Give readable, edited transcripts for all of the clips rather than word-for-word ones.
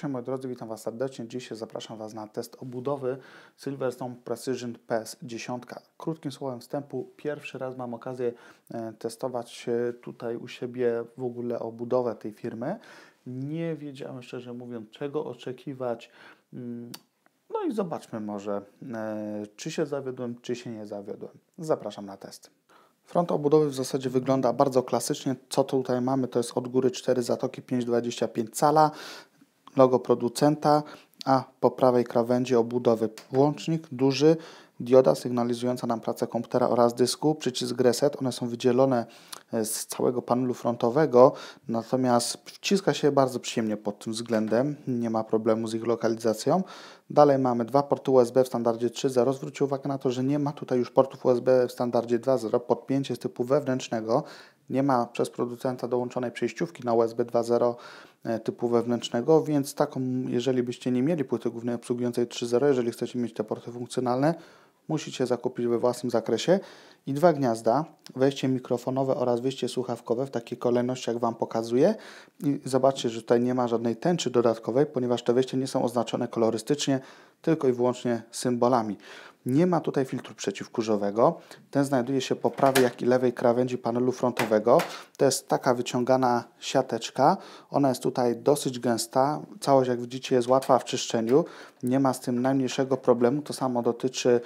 Cześć moi drodzy, witam Was serdecznie. Dzisiaj zapraszam Was na test obudowy SilverStone Precision PS10. Krótkim słowem wstępu, pierwszy raz mam okazję testować tutaj u siebie w ogóle obudowę tej firmy. Nie wiedziałem, szczerze mówiąc, czego oczekiwać. No i zobaczmy może, czy się zawiodłem, czy się nie zawiodłem. Zapraszam na test. Front obudowy w zasadzie wygląda bardzo klasycznie. Co tutaj mamy, to jest od góry 4 zatoki, 5,25 cala, logo producenta, a po prawej krawędzi obudowy włącznik duży, dioda sygnalizująca nam pracę komputera oraz dysku, przycisk reset. One są wydzielone z całego panelu frontowego, natomiast wciska się bardzo przyjemnie pod tym względem, nie ma problemu z ich lokalizacją. Dalej mamy dwa porty USB w standardzie 3.0. Zwróćcie uwagę na to, że nie ma tutaj już portów USB w standardzie 2.0. Podpięcie z typu wewnętrznego. Nie ma przez producenta dołączonej przejściówki na USB 2.0 typu wewnętrznego, więc taką, jeżeli byście nie mieli płyty głównej obsługującej 3.0, jeżeli chcecie mieć te porty funkcjonalne, musicie zakupić we własnym zakresie. I dwa gniazda, wejście mikrofonowe oraz wyjście słuchawkowe w takiej kolejności, jak Wam pokazuję. I zobaczcie, że tutaj nie ma żadnej tęczy dodatkowej, ponieważ te wejścia nie są oznaczone kolorystycznie, tylko i wyłącznie symbolami. Nie ma tutaj filtru przeciwkurzowego. Ten znajduje się po prawej, jak i lewej krawędzi panelu frontowego. To jest taka wyciągana siateczka. Ona jest tutaj dosyć gęsta. Całość, jak widzicie, jest łatwa w czyszczeniu. Nie ma z tym najmniejszego problemu. To samo dotyczy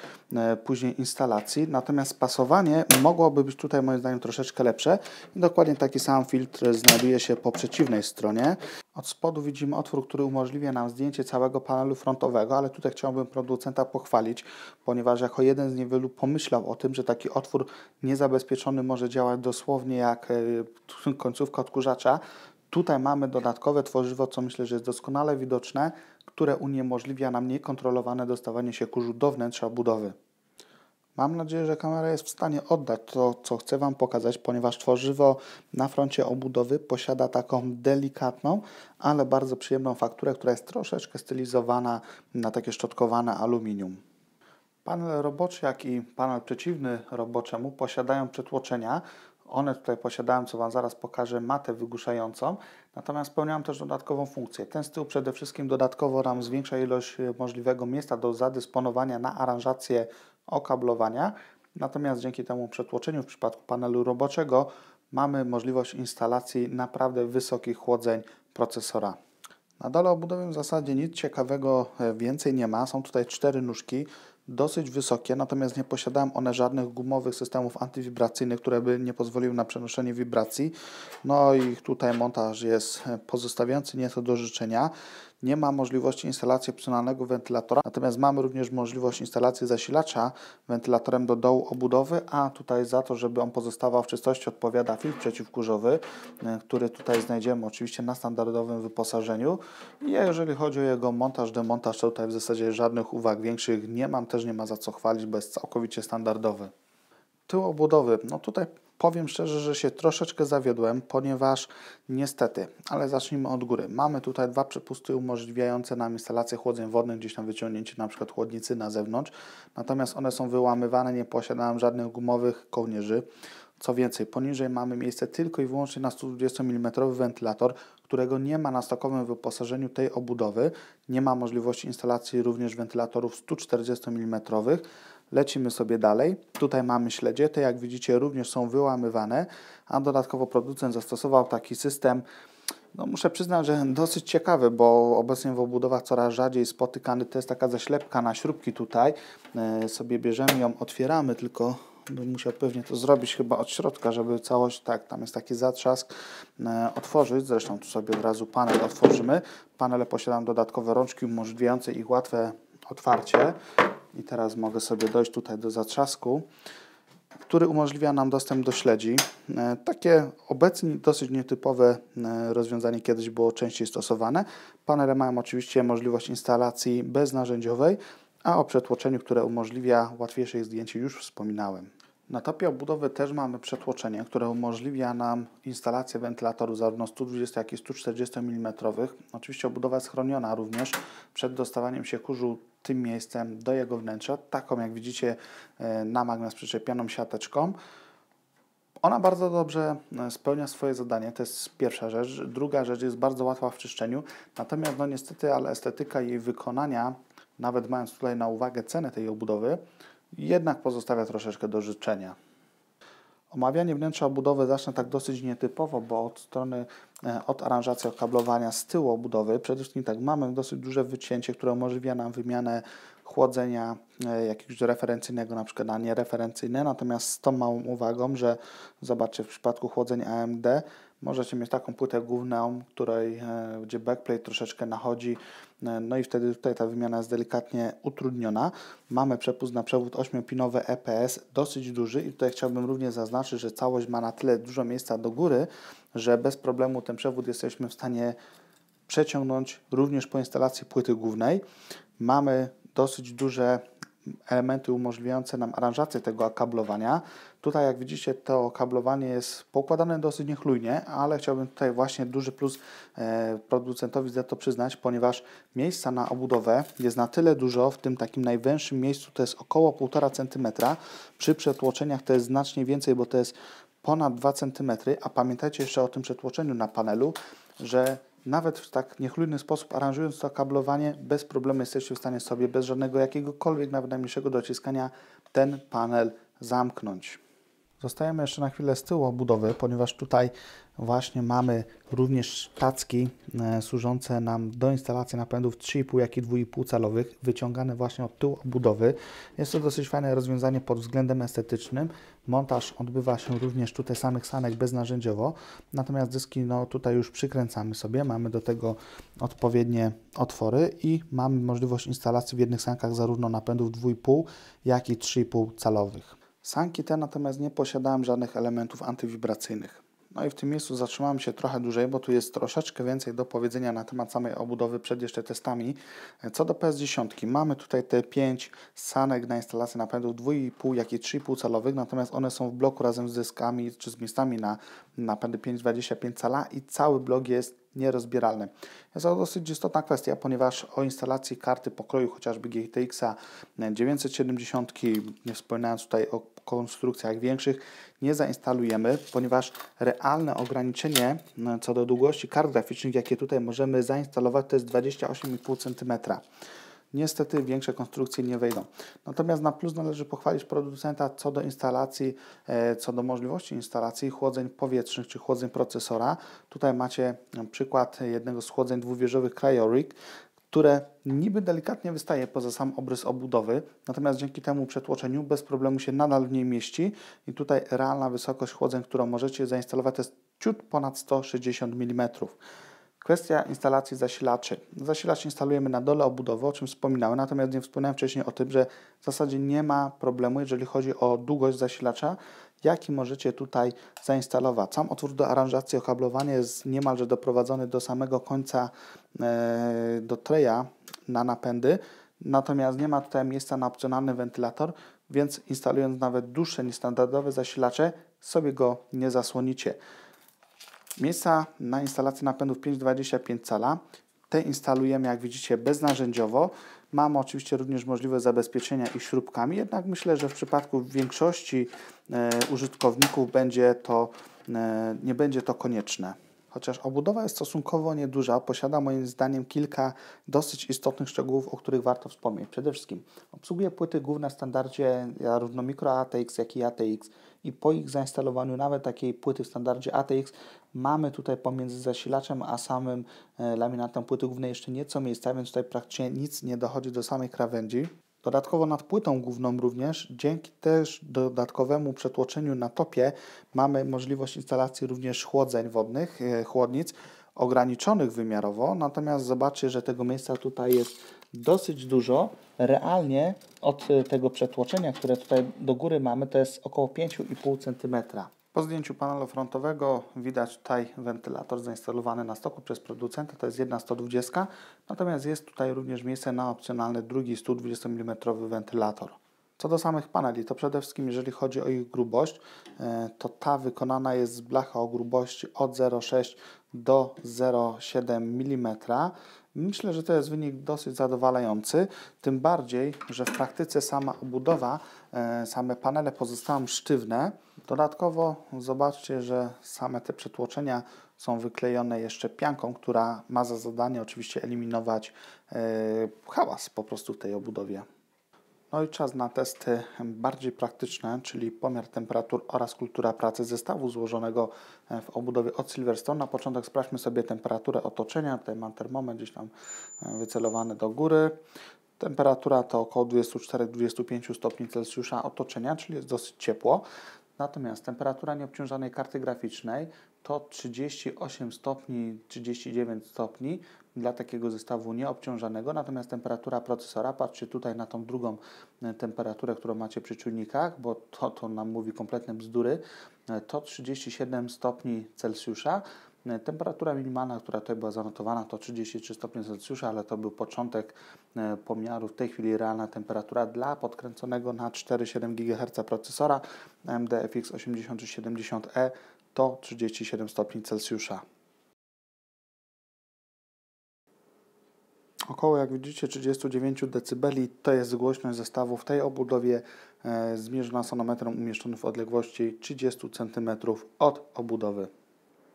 później instalacji. Natomiast spasowanie mogłoby być tutaj, moim zdaniem, troszeczkę lepsze. I dokładnie taki sam filtr znajduje się po przeciwnej stronie. Od spodu widzimy otwór, który umożliwia nam zdjęcie całego panelu frontowego, ale tutaj chciałbym producenta pochwalić, ponieważ jako jeden z niewielu pomyślał o tym, że taki otwór niezabezpieczony może działać dosłownie jak końcówka odkurzacza. Tutaj mamy dodatkowe tworzywo, co myślę, że jest doskonale widoczne, które uniemożliwia nam niekontrolowane dostawanie się kurzu do wnętrza obudowy. Mam nadzieję, że kamera jest w stanie oddać to, co chcę Wam pokazać, ponieważ tworzywo na froncie obudowy posiada taką delikatną, ale bardzo przyjemną fakturę, która jest troszeczkę stylizowana na takie szczotkowane aluminium. Panel roboczy, jak i panel przeciwny roboczemu posiadają przetłoczenia. One tutaj posiadają, co Wam zaraz pokażę, matę wygłuszającą, natomiast spełniają też dodatkową funkcję. Ten z tyłu przede wszystkim dodatkowo nam zwiększa ilość możliwego miejsca do zadysponowania na aranżację okablowania, natomiast dzięki temu przetłoczeniu w przypadku panelu roboczego mamy możliwość instalacji naprawdę wysokich chłodzeń procesora. Na dole obudowy w zasadzie nic ciekawego więcej nie ma. Są tutaj 4 nóżki, dosyć wysokie, natomiast nie posiadają one żadnych gumowych systemów antywibracyjnych, które by nie pozwoliły na przenoszenie wibracji. No i tutaj montaż jest pozostawiający nieco do życzenia. Nie ma możliwości instalacji opcjonalnego wentylatora, natomiast mamy również możliwość instalacji zasilacza wentylatorem do dołu obudowy, a tutaj za to, żeby on pozostawał w czystości, odpowiada filtr przeciwkurzowy, który tutaj znajdziemy oczywiście na standardowym wyposażeniu. I jeżeli chodzi o jego montaż, demontaż, to tutaj w zasadzie żadnych uwag większych nie mam, też nie ma za co chwalić, bo jest całkowicie standardowy. Tył obudowy, no tutaj powiem szczerze, że się troszeczkę zawiodłem, ponieważ niestety, ale zacznijmy od góry. Mamy tutaj dwa przepusty umożliwiające nam instalację chłodzeń wodnych, gdzieś tam wyciągnięcie na przykład chłodnicy na zewnątrz, natomiast one są wyłamywane, nie posiadają żadnych gumowych kołnierzy. Co więcej, poniżej mamy miejsce tylko i wyłącznie na 120 mm wentylator, którego nie ma na stokowym wyposażeniu tej obudowy. Nie ma możliwości instalacji również wentylatorów 140 mm. Lecimy sobie dalej. Tutaj mamy śledzie, te jak widzicie również są wyłamywane, a dodatkowo producent zastosował taki system, no muszę przyznać, że dosyć ciekawy, bo obecnie w obudowach coraz rzadziej spotykany. To jest taka zaślepka na śrubki tutaj, sobie bierzemy ją, otwieramy, tylko bym musiał pewnie to zrobić chyba od środka, żeby całość, tak, tam jest taki zatrzask, otworzyć. Zresztą tu sobie od razu panel otworzymy. Panele posiadają dodatkowe rączki umożliwiające ich łatwe otwarcie. I teraz mogę sobie dojść tutaj do zatrzasku, który umożliwia nam dostęp do śledzi. Takie obecnie dosyć nietypowe rozwiązanie kiedyś było częściej stosowane. Panele mają oczywiście możliwość instalacji beznarzędziowej, a o przetłoczeniu, które umożliwia łatwiejsze ich zdjęcie, już wspominałem. Na topie obudowy też mamy przetłoczenie, które umożliwia nam instalację wentylatorów zarówno 120, jak i 140 mm. Oczywiście obudowa jest chroniona również przed dostawaniem się kurzu tym miejscem do jego wnętrza, taką jak widzicie na magnes przyczepioną siateczką. Ona bardzo dobrze spełnia swoje zadanie, to jest pierwsza rzecz. Druga rzecz, jest bardzo łatwa w czyszczeniu, natomiast no niestety, ale estetyka jej wykonania, nawet mając tutaj na uwagę cenę tej obudowy, jednak pozostawia troszeczkę do życzenia. Omawianie wnętrza obudowy zacznę tak dosyć nietypowo, bo od strony, od aranżacji, od kablowania z tyłu obudowy, przede wszystkim tak, mamy dosyć duże wycięcie, które umożliwia nam wymianę chłodzenia jakiegoś referencyjnego na przykład na niereferencyjne, natomiast z tą małą uwagą, że zobaczcie, w przypadku chłodzenia AMD możecie mieć taką płytę główną, której, gdzie backplate troszeczkę nachodzi, no i wtedy tutaj ta wymiana jest delikatnie utrudniona. Mamy przepust na przewód 8-pinowy EPS, dosyć duży, i tutaj chciałbym również zaznaczyć, że całość ma na tyle dużo miejsca do góry, że bez problemu ten przewód jesteśmy w stanie przeciągnąć również po instalacji płyty głównej. Mamy dosyć duże elementy umożliwiające nam aranżację tego kablowania. Tutaj jak widzicie, to kablowanie jest poukładane dosyć niechlujnie, ale chciałbym tutaj właśnie duży plus producentowi za to przyznać, ponieważ miejsca na obudowę jest na tyle dużo, w tym takim najwęższym miejscu to jest około 1,5 cm. Przy przetłoczeniach to jest znacznie więcej, bo to jest ponad 2 cm, a pamiętajcie jeszcze o tym przetłoczeniu na panelu, że nawet w tak niechlujny sposób aranżując to kablowanie, bez problemu jesteście w stanie sobie bez żadnego jakiegokolwiek nawet najmniejszego dociskania ten panel zamknąć. Zostajemy jeszcze na chwilę z tyłu obudowy, ponieważ tutaj właśnie mamy również tacki służące nam do instalacji napędów 3,5 jak i 2,5 calowych, wyciągane właśnie od tyłu obudowy. Jest to dosyć fajne rozwiązanie pod względem estetycznym. Montaż odbywa się również tutaj samych sanek beznarzędziowo, natomiast dyski no tutaj już przykręcamy sobie, mamy do tego odpowiednie otwory i mamy możliwość instalacji w jednych sankach zarówno napędów 2,5 jak i 3,5 calowych. Sanki te natomiast nie posiadałem żadnych elementów antywibracyjnych. No i w tym miejscu zatrzymałem się trochę dłużej, bo tu jest troszeczkę więcej do powiedzenia na temat samej obudowy przed jeszcze testami. Co do PS10, mamy tutaj te 5 sanek na instalację napędów 2,5 jak i 3,5 calowych, natomiast one są w bloku razem z dyskami czy z miejscami na napędy 5,25 cala i cały blok jest nierozbieralny. Jest to dosyć istotna kwestia, ponieważ o instalacji karty pokroju chociażby GTX 970, nie wspominając tutaj o konstrukcjach większych, nie zainstalujemy, ponieważ realne ograniczenie co do długości kart graficznych, jakie tutaj możemy zainstalować, to jest 28,5 cm. Niestety większe konstrukcje nie wejdą. Natomiast na plus należy pochwalić producenta co do instalacji, co do możliwości instalacji chłodzeń powietrznych czy chłodzeń procesora. Tutaj macie przykład jednego z chłodzeń dwuwieżowych CryoRig, które niby delikatnie wystaje poza sam obrys obudowy, natomiast dzięki temu przetłoczeniu bez problemu się nadal w niej mieści i tutaj realna wysokość chłodzeń, którą możecie zainstalować, to jest ciut ponad 160 mm. Kwestia instalacji zasilaczy. Zasilacz instalujemy na dole obudowy, o czym wspominałem, natomiast nie wspomniałem wcześniej o tym, że w zasadzie nie ma problemu, jeżeli chodzi o długość zasilacza, jaki możecie tutaj zainstalować. Sam otwór do aranżacji, okablowanie jest niemalże doprowadzony do samego końca do treja na napędy, natomiast nie ma tutaj miejsca na opcjonalny wentylator, więc instalując nawet dłuższe niż standardowe zasilacze, sobie go nie zasłonicie. Miejsca na instalację napędów 5,25 cala. Te instalujemy, jak widzicie, beznarzędziowo. Mamy oczywiście również możliwość zabezpieczenia ich śrubkami, jednak myślę, że w przypadku większości użytkowników będzie to, nie będzie to konieczne. Chociaż obudowa jest stosunkowo nieduża, posiada moim zdaniem kilka dosyć istotnych szczegółów, o których warto wspomnieć. Przede wszystkim obsługuje płyty główne w standardzie zarówno mikro ATX, jak i ATX i po ich zainstalowaniu nawet takiej płyty w standardzie ATX mamy tutaj pomiędzy zasilaczem a samym laminatem płyty głównej jeszcze nieco miejsca, więc tutaj praktycznie nic nie dochodzi do samej krawędzi. Dodatkowo nad płytą główną również, dzięki też dodatkowemu przetłoczeniu na topie, mamy możliwość instalacji również chłodzeń wodnych, chłodnic ograniczonych wymiarowo, natomiast zobaczcie, że tego miejsca tutaj jest dosyć dużo. Realnie od tego przetłoczenia, które tutaj do góry mamy, to jest około 5,5 cm. Po zdjęciu panelu frontowego widać tutaj wentylator zainstalowany na stoku przez producenta, to jest jedna 120, natomiast jest tutaj również miejsce na opcjonalny drugi 120 mm wentylator. Co do samych paneli, to przede wszystkim jeżeli chodzi o ich grubość, to ta wykonana jest z blachy o grubości od 0,6 do 0,7 mm. Myślę, że to jest wynik dosyć zadowalający, tym bardziej, że w praktyce sama obudowa, same panele pozostają sztywne, Dodatkowo zobaczcie, że same te przetłoczenia są wyklejone jeszcze pianką, która ma za zadanie oczywiście eliminować hałas po prostu w tej obudowie. No i czas na testy bardziej praktyczne, czyli pomiar temperatur oraz kultura pracy zestawu złożonego w obudowie od Silverstone. Na początek sprawdźmy sobie temperaturę otoczenia. Tutaj mam termometr gdzieś tam wycelowany do góry. Temperatura to około 24-25 stopni Celsjusza otoczenia, czyli jest dosyć ciepło. Natomiast temperatura nieobciążanej karty graficznej to 38 stopni, 39 stopni dla takiego zestawu nieobciążanego. Natomiast temperatura procesora, patrzcie tutaj na tą drugą temperaturę, którą macie przy czujnikach, bo to nam mówi kompletne bzdury, to 37 stopni Celsjusza. Temperatura minimalna, która tutaj była zanotowana, to 33 stopnie Celsjusza, ale to był początek pomiaru. W tej chwili realna temperatura dla podkręconego na 4,7 GHz procesora AMD FX 8370E to 37 stopni Celsjusza. Około, jak widzicie, 39 dB to jest głośność zestawu w tej obudowie zmierzona sonometrem umieszczonym w odległości 30 cm od obudowy.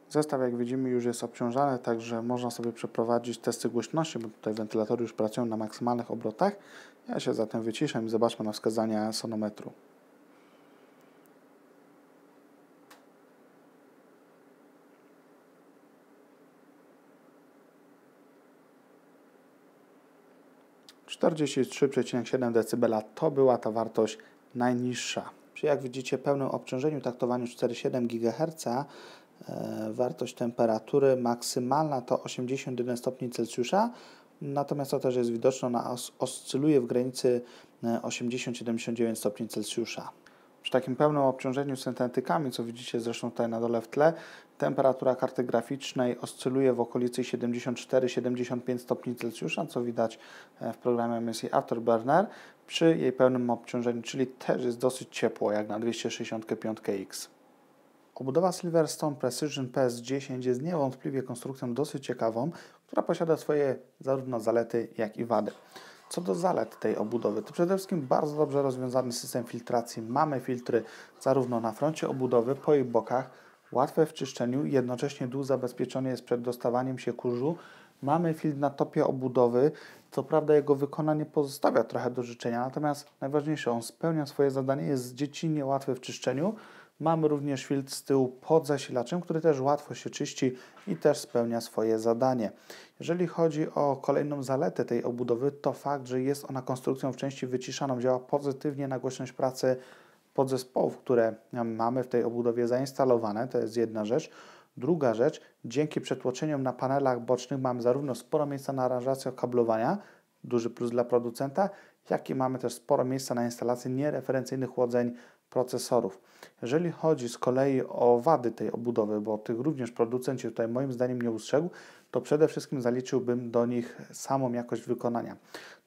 Zestaw, jak widzimy, już jest obciążany, także można sobie przeprowadzić testy głośności, bo tutaj wentylatory już pracują na maksymalnych obrotach. Ja się zatem wyciszę i zobaczmy na wskazania sonometru. . 43,7 dB to była ta wartość najniższa. Przy, jak widzicie, pełnym obciążeniu, taktowaniu 4,7 GHz wartość temperatury maksymalna to 81 stopni Celsjusza, natomiast to też jest widoczne, ona oscyluje w granicy 80-79 stopni Celsjusza. Przy takim pełnym obciążeniu syntetykami, co widzicie zresztą tutaj na dole w tle, temperatura karty graficznej oscyluje w okolicy 74-75 stopni Celsjusza, co widać w programie MSI Afterburner przy jej pełnym obciążeniu, czyli też jest dosyć ciepło jak na 265X. Obudowa Silverstone Precision PS10 jest niewątpliwie konstrukcją dosyć ciekawą, która posiada swoje zarówno zalety, jak i wady. Co do zalet tej obudowy, to przede wszystkim bardzo dobrze rozwiązany system filtracji. Mamy filtry zarówno na froncie obudowy, po jej bokach, łatwe w czyszczeniu, jednocześnie dół zabezpieczony jest przed dostawaniem się kurzu. Mamy filtr na topie obudowy, co prawda jego wykonanie pozostawia trochę do życzenia, natomiast najważniejsze, on spełnia swoje zadanie, jest dziecinnie łatwy w czyszczeniu. Mamy również filtr z tyłu pod zasilaczem, który też łatwo się czyści i też spełnia swoje zadanie. Jeżeli chodzi o kolejną zaletę tej obudowy, to fakt, że jest ona konstrukcją w części wyciszaną, działa pozytywnie na głośność pracy podzespołów, które mamy w tej obudowie zainstalowane. To jest jedna rzecz. Druga rzecz, dzięki przetłoczeniom na panelach bocznych mamy zarówno sporo miejsca na aranżację kablowania, duży plus dla producenta, jak i mamy też sporo miejsca na instalację niereferencyjnych chłodzeń procesorów. Jeżeli chodzi z kolei o wady tej obudowy, bo tych również producent się tutaj moim zdaniem nie ustrzegł, to przede wszystkim zaliczyłbym do nich samą jakość wykonania.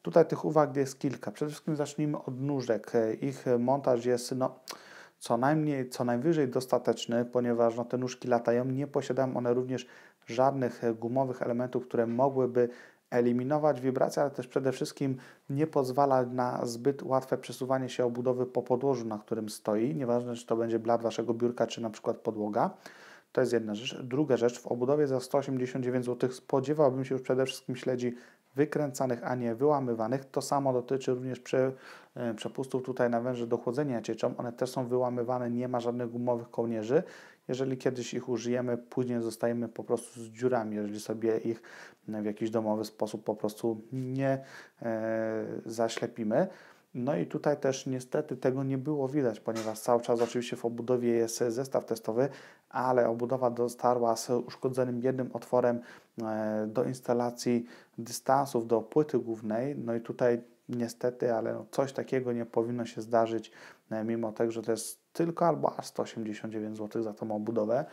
Tutaj tych uwag jest kilka. Przede wszystkim zacznijmy od nóżek. Ich montaż jest co najwyżej dostateczny, ponieważ te nóżki latają. Nie posiadają one również żadnych gumowych elementów, które mogłyby eliminować wibracje, ale też przede wszystkim nie pozwala na zbyt łatwe przesuwanie się obudowy po podłożu, na którym stoi. Nieważne, czy to będzie blat waszego biurka, czy na przykład podłoga. To jest jedna rzecz. Druga rzecz, w obudowie za 189 zł spodziewałbym się już przede wszystkim śledzi wykręcanych, a nie wyłamywanych. To samo dotyczy również przepustów tutaj na węży do chłodzenia cieczą. One też są wyłamywane, nie ma żadnych gumowych kołnierzy. Jeżeli kiedyś ich użyjemy, później zostajemy po prostu z dziurami, jeżeli sobie ich w jakiś domowy sposób po prostu nie zaślepimy. No i tutaj też niestety tego nie było widać, ponieważ cały czas oczywiście w obudowie jest zestaw testowy, ale obudowa dotarła z uszkodzonym jednym otworem do instalacji dystansów do płyty głównej. No i tutaj niestety, ale coś takiego nie powinno się zdarzyć, mimo tego, że to jest tylko albo aż 189 zł za tą obudowę.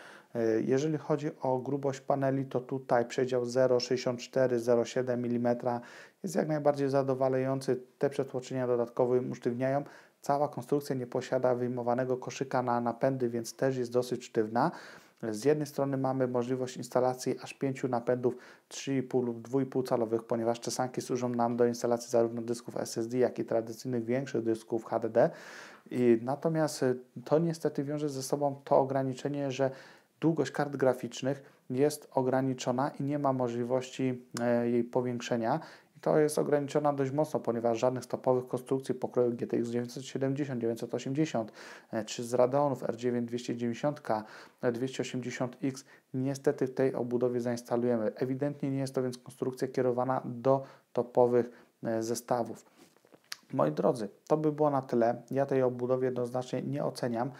Jeżeli chodzi o grubość paneli, to tutaj przedział 0,64-0,7 mm jest jak najbardziej zadowalający. Te przetłoczenia dodatkowo im usztywniają. Cała konstrukcja nie posiada wyjmowanego koszyka na napędy, więc też jest dosyć sztywna. Z jednej strony mamy możliwość instalacji aż 5 napędów 3,5 lub 2,5 calowych, ponieważ czesanki służą nam do instalacji zarówno dysków SSD, jak i tradycyjnych większych dysków HDD. Natomiast to niestety wiąże ze sobą to ograniczenie, że długość kart graficznych jest ograniczona i nie ma możliwości jej powiększenia. I to jest ograniczona dość mocno, ponieważ żadnych stopowych konstrukcji pokroju GTX 970, 980 czy z Radeonów R9 290K, 280X niestety w tej obudowie zainstalujemy. Ewidentnie nie jest to więc konstrukcja kierowana do topowych zestawów. Moi drodzy, to by było na tyle. Ja tej obudowy jednoznacznie nie oceniam,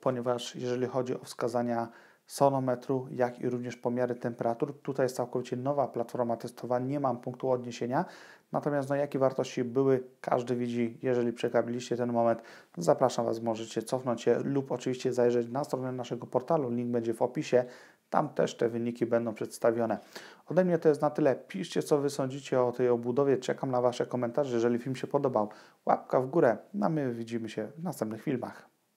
ponieważ jeżeli chodzi o wskazania sonometru, jak i również pomiary temperatur, tutaj jest całkowicie nowa platforma testowa, nie mam punktu odniesienia. Natomiast no, jakie wartości były, każdy widzi. Jeżeli przekapiliście ten moment, zapraszam Was, możecie cofnąć się lub oczywiście zajrzeć na stronę naszego portalu, link będzie w opisie. Tam też te wyniki będą przedstawione. Ode mnie to jest na tyle. Piszcie, co Wy sądzicie o tej obudowie. Czekam na Wasze komentarze. Jeżeli film się podobał, łapka w górę. A my widzimy się w następnych filmach.